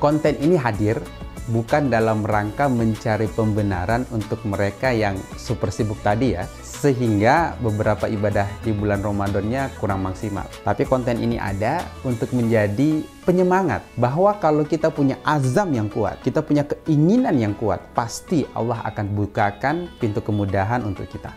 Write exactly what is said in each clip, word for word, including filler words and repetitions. Konten ini hadir bukan dalam rangka mencari pembenaran untuk mereka yang super sibuk tadi ya, sehingga beberapa ibadah di bulan Ramadannya kurang maksimal. Tapi konten ini ada untuk menjadi penyemangat bahwa kalau kita punya azam yang kuat, kita punya keinginan yang kuat, pasti Allah akan bukakan pintu kemudahan untuk kita.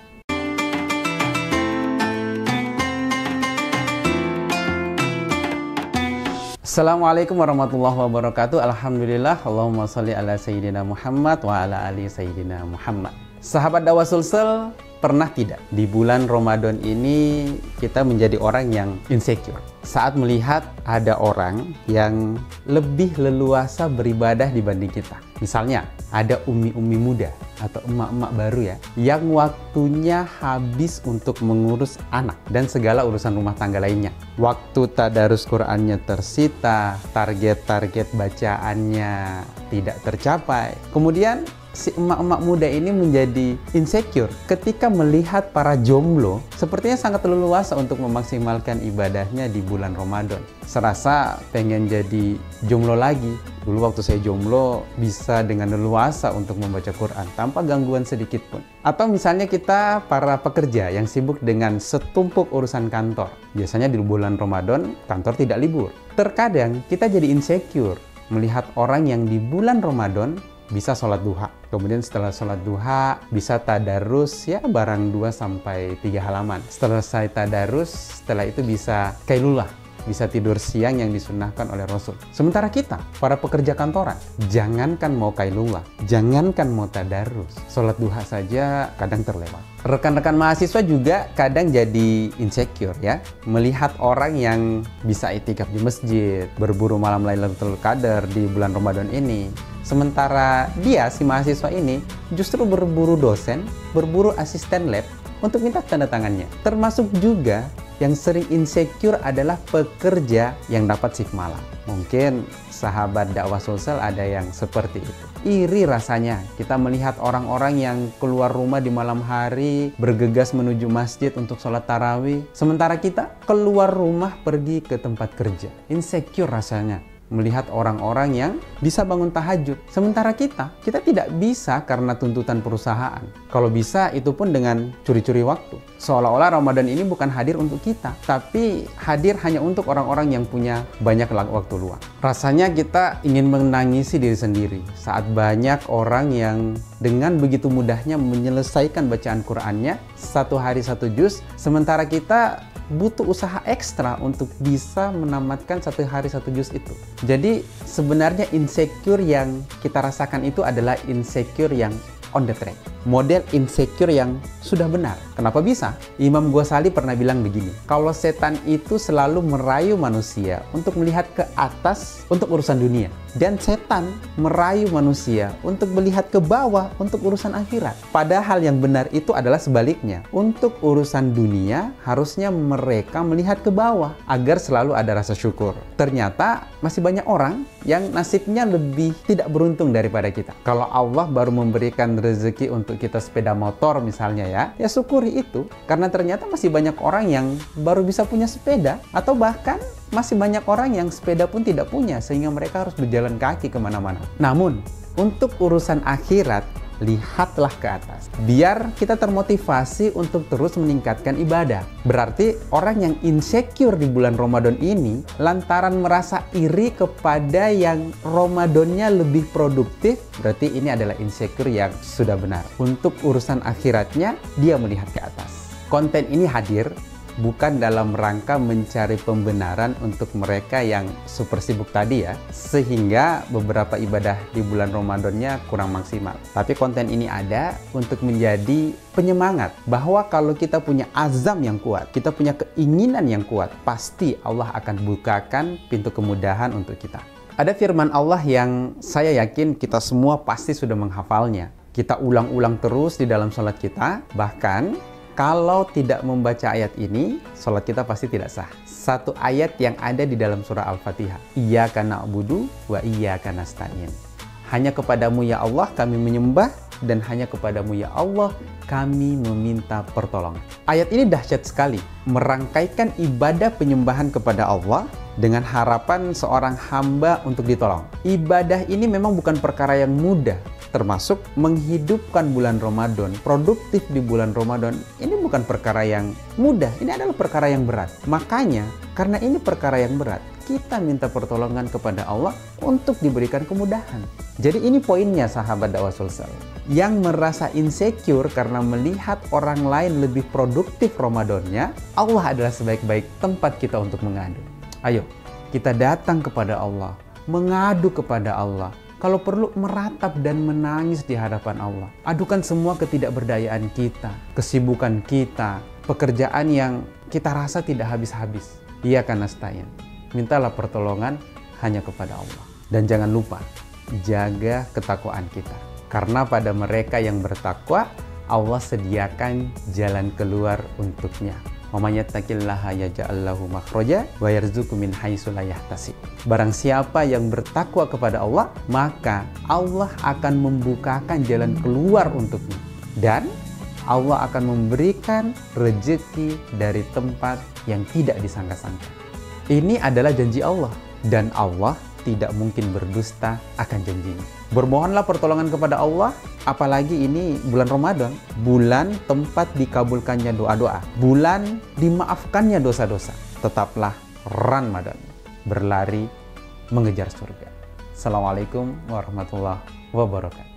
Assalamualaikum warahmatullahi wabarakatuh. Alhamdulillah, Allahumma sholli ala Sayyidina Muhammad wa ala ali Sayyidina Muhammad. Sahabat Dakwah Sulsel, pernah tidak di bulan Ramadan ini kita menjadi orang yang insecure saat melihat ada orang yang lebih leluasa beribadah dibanding kita? Misalnya ada umi-umi muda atau emak-emak baru ya, yang waktunya habis untuk mengurus anak dan segala urusan rumah tangga lainnya. Waktu tadarus Qur'annya tersita, target-target bacaannya tidak tercapai. Kemudian si emak-emak muda ini menjadi insecure ketika melihat para jomblo sepertinya sangat leluasa untuk memaksimalkan ibadahnya di bulan Ramadan. Serasa pengen jadi jomblo lagi. Dulu waktu saya jomblo bisa dengan leluasa untuk membaca Quran tanpa gangguan sedikit pun. Atau misalnya kita para pekerja yang sibuk dengan setumpuk urusan kantor. Biasanya di bulan Ramadan kantor tidak libur. Terkadang kita jadi insecure melihat orang yang di bulan Ramadan bisa sholat duha, kemudian setelah sholat duha bisa tadarus ya barang dua sampai tiga halaman. Setelah saya tadarus, setelah itu bisa kailullah, bisa tidur siang yang disunahkan oleh Rasul. Sementara kita, para pekerja kantoran, jangankan mau kailullah, jangankan mau tadarus, sholat duha saja kadang terlewat. Rekan-rekan mahasiswa juga kadang jadi insecure ya, melihat orang yang bisa itikaf di masjid, berburu malam Lailatul Qadar di bulan Ramadan ini. Sementara dia, si mahasiswa ini, justru berburu dosen, berburu asisten lab untuk minta tanda tangannya. Termasuk juga yang sering insecure adalah pekerja yang dapat shift malam. Mungkin sahabat Dakwah Sulsel ada yang seperti itu. Iri rasanya kita melihat orang-orang yang keluar rumah di malam hari, bergegas menuju masjid untuk sholat tarawih. Sementara kita keluar rumah pergi ke tempat kerja. Insecure rasanya melihat orang-orang yang bisa bangun tahajud. Sementara kita, kita tidak bisa karena tuntutan perusahaan. Kalau bisa, itu pun dengan curi-curi waktu. Seolah-olah Ramadan ini bukan hadir untuk kita, tapi hadir hanya untuk orang-orang yang punya banyak waktu luang. Rasanya kita ingin menangisi diri sendiri saat banyak orang yang dengan begitu mudahnya menyelesaikan bacaan Qur'annya satu hari satu juz, sementara kita butuh usaha ekstra untuk bisa menamatkan satu hari satu juz itu. Jadi sebenarnya insecure yang kita rasakan itu adalah insecure yang on the track, model insecure yang sudah benar. Kenapa bisa? Imam Ghazali pernah bilang begini, kalau setan itu selalu merayu manusia untuk melihat ke atas untuk urusan dunia, dan setan merayu manusia untuk melihat ke bawah untuk urusan akhirat. Padahal yang benar itu adalah sebaliknya. Untuk urusan dunia harusnya mereka melihat ke bawah agar selalu ada rasa syukur. Ternyata masih banyak orang yang nasibnya lebih tidak beruntung daripada kita. Kalau Allah baru memberikan rezeki untuk kita sepeda motor misalnya ya, ya syukuri itu, karena ternyata masih banyak orang yang baru bisa punya sepeda, atau bahkan masih banyak orang yang sepeda pun tidak punya sehingga mereka harus berjalan kaki kemana-mana. Namun untuk urusan akhirat, lihatlah ke atas biar kita termotivasi untuk terus meningkatkan ibadah. Berarti orang yang insecure di bulan Ramadan ini lantaran merasa iri kepada yang Ramadannya lebih produktif, berarti ini adalah insecure yang sudah benar. Untuk urusan akhiratnya dia melihat ke atas. Konten ini hadir bukan dalam rangka mencari pembenaran untuk mereka yang super sibuk tadi ya, sehingga beberapa ibadah di bulan Ramadannya kurang maksimal. Tapi konten ini ada untuk menjadi penyemangat bahwa kalau kita punya azam yang kuat, kita punya keinginan yang kuat, pasti Allah akan bukakan pintu kemudahan untuk kita. Ada firman Allah yang saya yakin kita semua pasti sudah menghafalnya. Kita ulang-ulang terus di dalam sholat kita, bahkan kalau tidak membaca ayat ini, sholat kita pasti tidak sah. Satu ayat yang ada di dalam surah Al-Fatihah. Iyyaka na'budu wa iyyaka nasta'in. Hanya kepadamu ya Allah kami menyembah, dan hanya kepadamu ya Allah kami meminta pertolongan. Ayat ini dahsyat sekali. Merangkaikan ibadah penyembahan kepada Allah dengan harapan seorang hamba untuk ditolong. Ibadah ini memang bukan perkara yang mudah, termasuk menghidupkan bulan Ramadan, produktif di bulan Ramadan. Ini bukan perkara yang mudah, ini adalah perkara yang berat. Makanya, karena ini perkara yang berat, kita minta pertolongan kepada Allah untuk diberikan kemudahan. Jadi ini poinnya sahabat Dakwah Sulsel. Yang merasa insecure karena melihat orang lain lebih produktif Ramadannya, Allah adalah sebaik-baik tempat kita untuk mengadu. Ayo, kita datang kepada Allah, mengadu kepada Allah. Kalau perlu meratap dan menangis di hadapan Allah. Adukan semua ketidakberdayaan kita, kesibukan kita, pekerjaan yang kita rasa tidak habis-habis. Iya kan Nastayan? Mintalah pertolongan hanya kepada Allah. Dan jangan lupa, jaga ketakwaan kita. Karena pada mereka yang bertakwa, Allah sediakan jalan keluar untuknya. Wamayattaqillaha yaj'al lahu makhraja wa yarzuqhu min haitsu la yahtasib. Barang siapa yang bertakwa kepada Allah, maka Allah akan membukakan jalan keluar untuknya. Dan Allah akan memberikan rezeki dari tempat yang tidak disangka-sangka. Ini adalah janji Allah. Dan Allah tidak mungkin berdusta akan janjinya. Bermohonlah pertolongan kepada Allah. Apalagi ini bulan Ramadan, bulan tempat dikabulkannya doa-doa, bulan dimaafkannya dosa-dosa. Tetaplah Ramadan, berlari mengejar surga. Assalamualaikum warahmatullahi wabarakatuh.